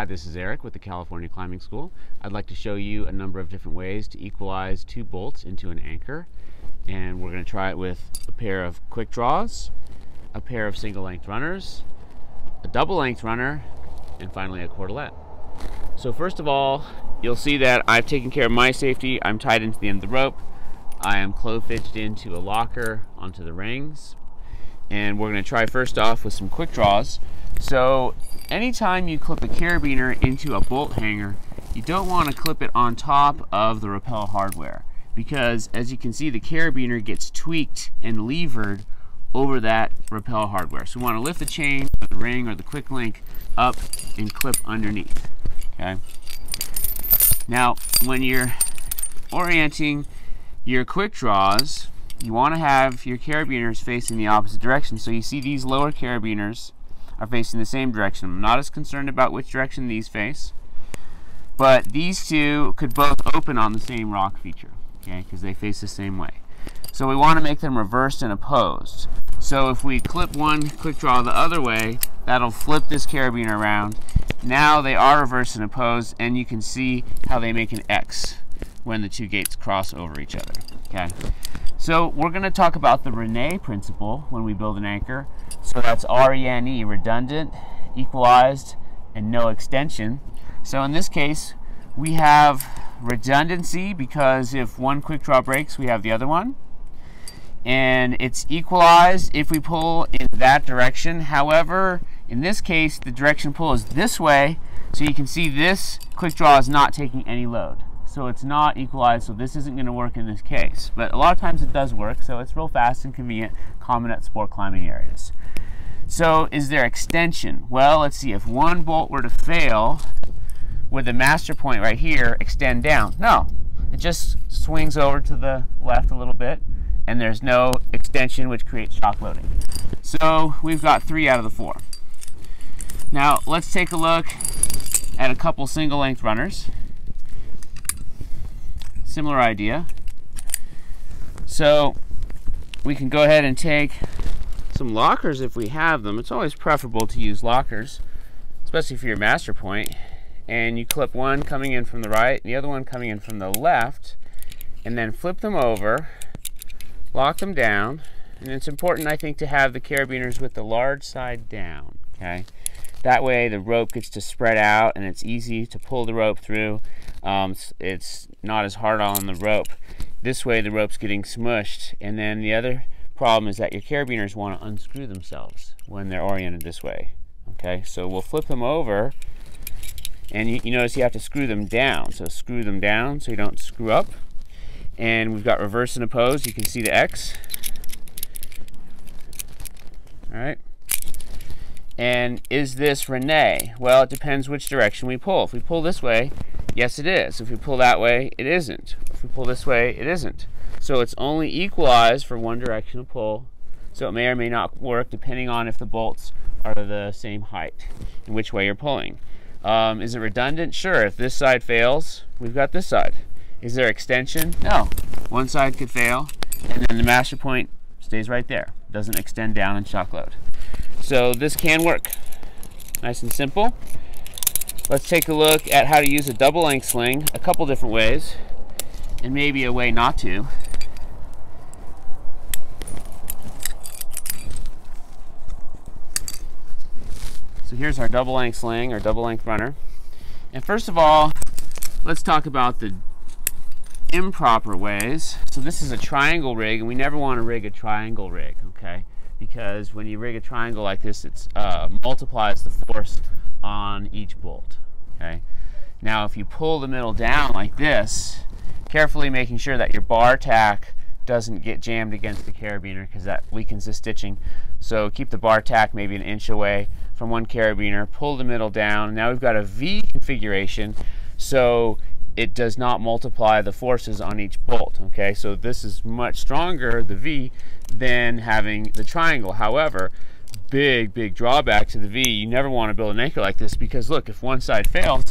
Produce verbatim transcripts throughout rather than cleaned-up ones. Hi, this is Eric with the California Climbing School. I'd like to show you a number of different ways to equalize two bolts into an anchor. And we're going to try it with a pair of quick draws, a pair of single length runners, a double length runner, and finally a cordelette. So first of all, you'll see that I've taken care of my safety. I'm tied into the end of the rope. I am clove fidgeted into a locker onto the rings. And we're going to try first off with some quick draws. So anytime you clip a carabiner into a bolt hanger, you don't want to clip it on top of the rappel hardware, because as you can see, the carabiner gets tweaked and levered over that rappel hardware. So we want to lift the chain or the ring or the quick link up and clip underneath. Okay. Now, when you're orienting your quick draws, you want to have your carabiners facing the opposite direction. So you see these lower carabiners are facing the same direction. I'm not as concerned about which direction these face, but these two could both open on the same rock feature, okay, because they face the same way. So we want to make them reversed and opposed. So if we clip one quick draw the other way, that'll flip this carabiner around. Now they are reversed and opposed, and you can see how they make an X when the two gates cross over each other, okay? So we're going to talk about the RENE principle when we build an anchor. So that's R E N E, redundant, equalized, and no extension. So in this case, we have redundancy because if one quick draw breaks, we have the other one. And it's equalized if we pull in that direction. However, in this case, the direction pull is this way. So you can see this quick draw is not taking any load. So it's not equalized, so this isn't going to work in this case. But a lot of times it does work, so it's real fast and convenient, common at sport climbing areas. So is there extension? Well, let's see, if one bolt were to fail, would the master point right here extend down? No, it just swings over to the left a little bit, and there's no extension, which creates shock loading. So we've got three out of the four. Now let's take a look at a couple single length runners. Similar idea. So we can go ahead and take some lockers if we have them. It's always preferable to use lockers, especially for your master point. And you clip one coming in from the right, the other one coming in from the left, and then flip them over, lock them down. And it's important, I think, to have the carabiners with the large side down, okay? That way the rope gets to spread out and it's easy to pull the rope through. Um, it's not as hard on the rope. This way the rope's getting smushed, and then the other problem is that your carabiners want to unscrew themselves when they're oriented this way. Okay, so we'll flip them over, and you, you notice you have to screw them down. So screw them down so you don't screw up. And we've got reverse and opposed. You can see the X. All right. And is this RENE? Well, it depends which direction we pull. If we pull this way, yes it is. If we pull that way, it isn't. If we pull this way, it isn't. So it's only equalized for one direction to pull. So it may or may not work depending on if the bolts are the same height and which way you're pulling. Um, is it redundant? Sure, if this side fails, we've got this side. Is there extension? No. One side could fail, and then the master point stays right there. Doesn't extend down and shock load. So this can work. Nice and simple. Let's take a look at how to use a double length sling a couple different ways, and maybe a way not to. So here's our double length sling or double length runner. And first of all, let's talk about the improper ways. So this is a triangle rig, and we never want to rig a triangle rig, okay? Because when you rig a triangle like this, it uh, multiplies the force on each bolt, okay? Now, if you pull the middle down like this, carefully making sure that your bar tack doesn't get jammed against the carabiner, because that weakens the stitching. So keep the bar tack maybe an inch away from one carabiner, pull the middle down. Now we've got a V configuration, so it does not multiply the forces on each bolt, okay? So this is much stronger, the V, than having the triangle. However, big, big drawback to the V, you never want to build an anchor like this, because look, if one side fails,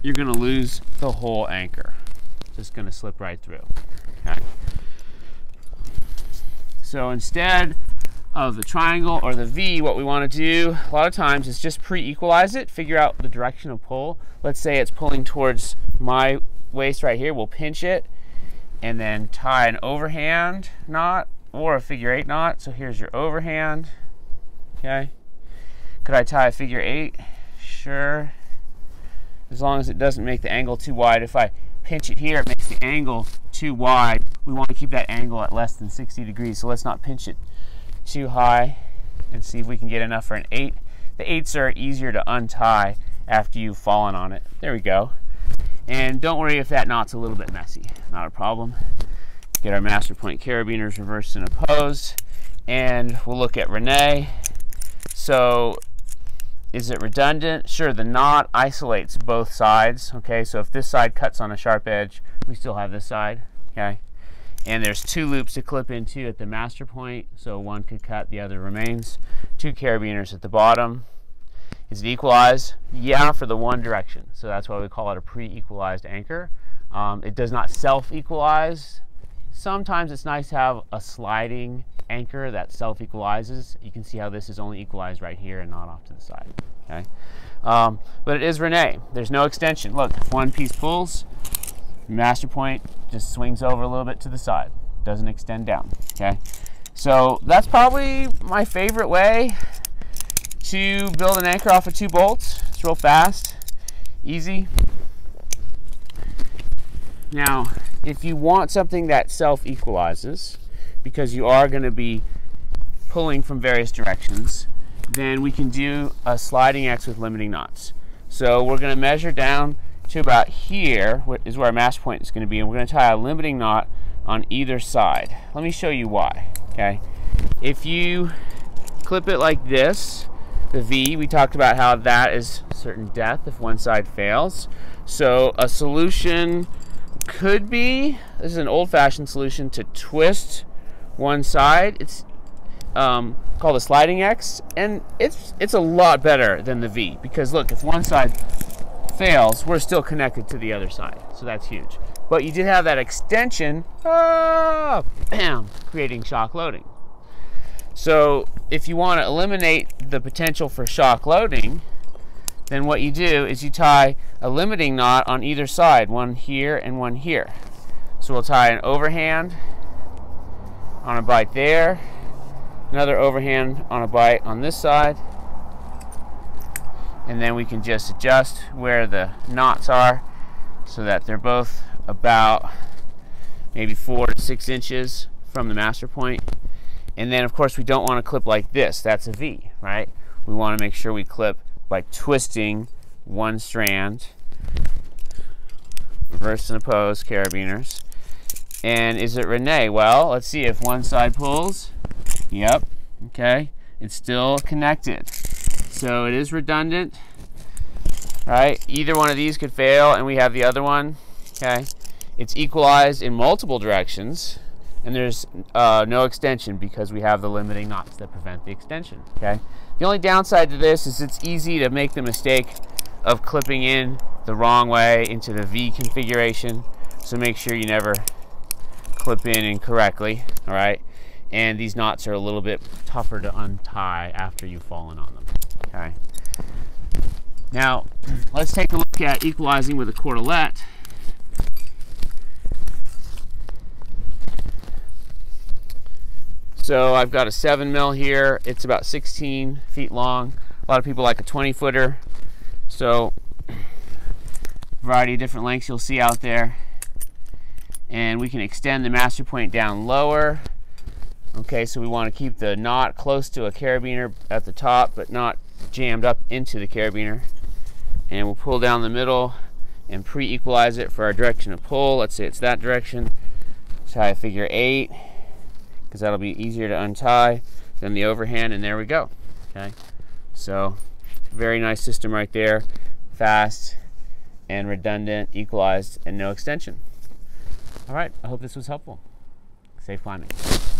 you're going to lose the whole anchor. It's just going to slip right through, okay? So instead of the triangle or the V, what we want to do a lot of times is just pre-equalize it, figure out the direction of pull. Let's say it's pulling towards my waist right here. We'll pinch it and then tie an overhand knot or a figure eight knot. So here's your overhand, okay? Could I tie a figure eight? Sure. As long as it doesn't make the angle too wide. If I pinch it here, it makes the angle too wide. We want to keep that angle at less than sixty degrees, so let's not pinch it too high and see if we can get enough for an eight. The eights are easier to untie after you've fallen on it. There we go. And don't worry if that knot's a little bit messy. Not a problem. Get our master point carabiners reversed and opposed. And we'll look at RENE. So is it redundant? Sure, the knot isolates both sides. Okay, so if this side cuts on a sharp edge, we still have this side. Okay. And there's two loops to clip into at the master point, so one could cut, the other remains. Two carabiners at the bottom. Is it equalized? Yeah, for the one direction. So that's why we call it a pre-equalized anchor. Um, it does not self-equalize. Sometimes it's nice to have a sliding anchor that self-equalizes. You can see how this is only equalized right here and not off to the side. Okay, um, but it is RENE. There's no extension. Look, if one piece pulls, master point just swings over a little bit to the side. Doesn't extend down. Okay, so that's probably my favorite way to build an anchor off of two bolts. It's real fast, easy. Now, if you want something that self-equalizes, because you are going to be pulling from various directions, then we can do a sliding X with limiting knots. So we're going to measure down to about here, is where our master point is going to be, and we're going to tie a limiting knot on either side. Let me show you why. Okay, if you clip it like this, the V, we talked about how that is certain death if one side fails. So a solution could be, this is an old-fashioned solution, to twist one side. It's um, called a sliding X, and it's it's a lot better than the V, because look, if one side fails, we're still connected to the other side, so that's huge. But you did have that extension, ah, bam, creating shock loading. So if you want to eliminate the potential for shock loading, then what you do is you tie a limiting knot on either side, one here and one here. So we'll tie an overhand on a bite there, another overhand on a bite on this side, and then we can just adjust where the knots are so that they're both about maybe four to six inches from the master point. And then of course we don't want to clip like this, that's a V, right? We want to make sure we clip by twisting one strand, reverse and opposed carabiners. And is it RENE? Well, let's see if one side pulls. Yep, okay. It's still connected. So it is redundant, right? Either one of these could fail and we have the other one, okay? It's equalized in multiple directions and there's uh, no extension because we have the limiting knots that prevent the extension, okay? The only downside to this is it's easy to make the mistake of clipping in the wrong way into the V configuration. So make sure you never clip in incorrectly, all right? And these knots are a little bit tougher to untie after you've fallen on them, okay? Now, let's take a look at equalizing with a cordelette. So I've got a seven mil here. It's about sixteen feet long. A lot of people like a twenty footer. So, variety of different lengths you'll see out there. And we can extend the master point down lower. Okay, so we want to keep the knot close to a carabiner at the top, but not jammed up into the carabiner. And we'll pull down the middle and pre-equalize it for our direction of pull. Let's say it's that direction. Tie a figure eight, because that'll be easier to untie than the overhand, and there we go. Okay, so very nice system right there. Fast and redundant, equalized, and no extension. All right, I hope this was helpful. Safe climbing.